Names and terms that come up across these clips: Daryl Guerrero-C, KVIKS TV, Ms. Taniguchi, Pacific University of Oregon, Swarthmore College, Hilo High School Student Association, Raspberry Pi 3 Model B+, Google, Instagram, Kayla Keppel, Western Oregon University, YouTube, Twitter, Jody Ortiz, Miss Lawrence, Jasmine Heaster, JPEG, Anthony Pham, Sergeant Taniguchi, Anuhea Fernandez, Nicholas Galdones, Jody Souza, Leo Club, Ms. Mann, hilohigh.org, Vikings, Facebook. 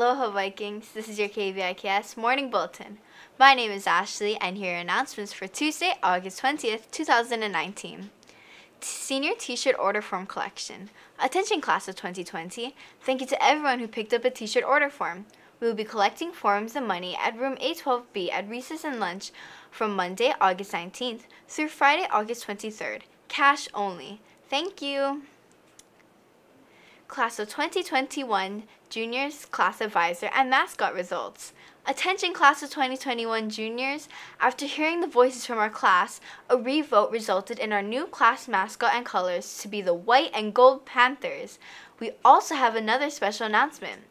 Aloha Vikings, this is your KVIKS Morning Bulletin. My name is Ashley and here are announcements for Tuesday, August 20th, 2019. Senior t-shirt order form collection. Attention class of 2020, thank you to everyone who picked up a t-shirt order form. We will be collecting forms and money at room A12B at recess and lunch from Monday, August 19th through Friday, August 23rd. Cash only. Thank you. Class of 2021 Juniors Class Advisor and Mascot Results. Attention Class of 2021 Juniors, after hearing the voices from our class, a re-vote resulted in our new class mascot and colors to be the white and gold Panthers. We also have another special announcement.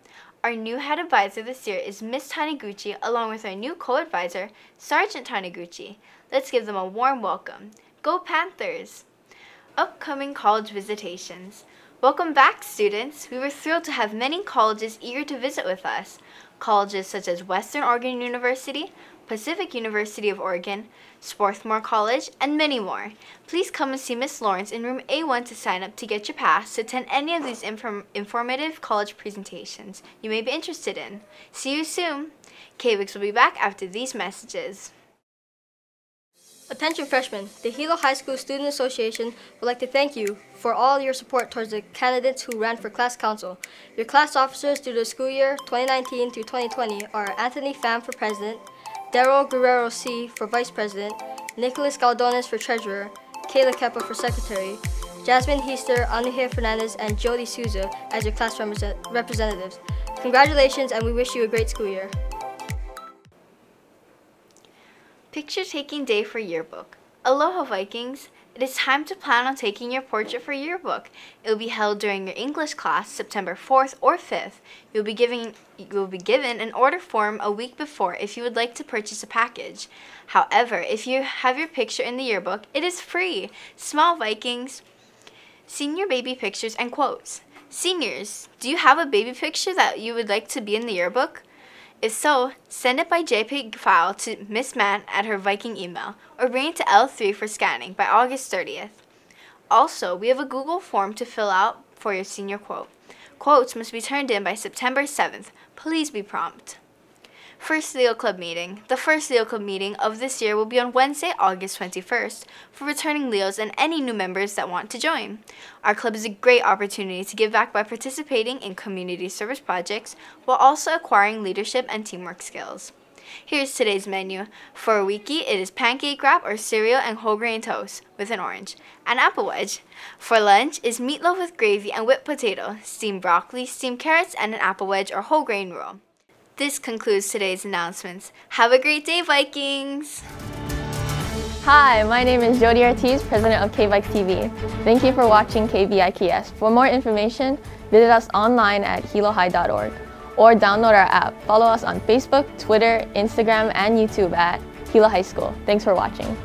Our new head advisor this year is Ms. Taniguchi along with our new co-advisor, Sergeant Taniguchi. Let's give them a warm welcome. Go Panthers! Upcoming college visitations. Welcome back, students. We were thrilled to have many colleges eager to visit with us. Colleges such as Western Oregon University, Pacific University of Oregon, Swarthmore College, and many more. Please come and see Miss Lawrence in room A1 to sign up to get your pass to attend any of these informative college presentations you may be interested in. See you soon. KVIKS will be back after these messages. Attention freshmen, the Hilo High School Student Association would like to thank you for all your support towards the candidates who ran for class council. Your class officers through the school year 2019 through 2020 are Anthony Pham for president, Daryl Guerrero-C for vice president, Nicholas Galdones for treasurer, Kayla Keppel for secretary, Jasmine Heaster, Anuhea Fernandez, and Jody Souza as your class representatives. Congratulations, and we wish you a great school year. Picture Taking Day for Yearbook. Aloha Vikings! It is time to plan on taking your portrait for yearbook. It will be held during your English class September 4th or 5th. You will be given an order form a week before if you would like to purchase a package. However, if you have your picture in the yearbook, it is free! Small Vikings! Senior baby pictures and quotes. Seniors, do you have a baby picture that you would like to be in the yearbook? If so, send it by JPEG file to Ms. Mann at her Viking email or bring it to L3 for scanning by August 30th. Also, we have a Google form to fill out for your senior quote. Quotes must be turned in by September 7th. Please be prompt. First Leo Club meeting. The first Leo Club meeting of this year will be on Wednesday, August 21st for returning Leos and any new members that want to join. Our club is a great opportunity to give back by participating in community service projects while also acquiring leadership and teamwork skills. Here's today's menu. For Wiki, it is pancake wrap or cereal and whole grain toast with an orange, and apple wedge. For lunch is meatloaf with gravy and whipped potato, steamed broccoli, steamed carrots, and an apple wedge or whole grain roll. This concludes today's announcements. Have a great day, Vikings! Hi, my name is Jody Ortiz, president of KVIKS TV. Thank you for watching KVIKS. For more information, visit us online at hilohigh.org or download our app. Follow us on Facebook, Twitter, Instagram, and YouTube at Hilo High School. Thanks for watching.